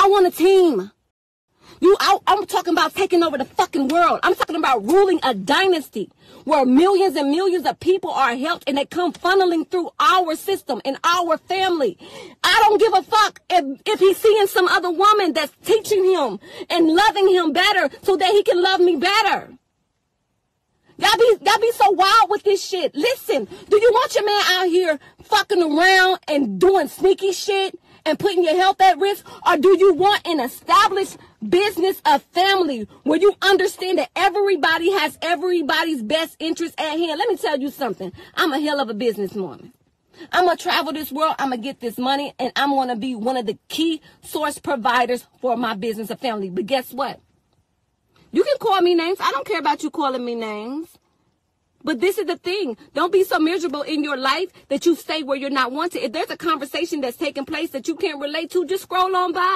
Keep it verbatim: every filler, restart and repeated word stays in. I want a team. You, I, I'm talking about taking over the fucking world. I'm talking about ruling a dynasty where millions and millions of people are helped and they come funneling through our system and our family. I don't give a fuck if, if he's seeing some other woman that's teaching him and loving him better so that he can love me better. Y'all be, y'all be so wild with this shit. Listen, do you want your man out here fucking around and doing sneaky shit and putting your health at risk? Or do you want an established business of family where you understand that everybody has everybody's best interest at hand? Let me tell you something. I'm a hell of a businesswoman. I'm going to travel this world. I'm going to get this money. And I'm going to be one of the key source providers for my business of family. But guess what? You can call me names. I don't care about you calling me names. But this is the thing. Don't be so miserable in your life that you stay where you're not wanted. If there's a conversation that's taking place that you can't relate to, just scroll on by.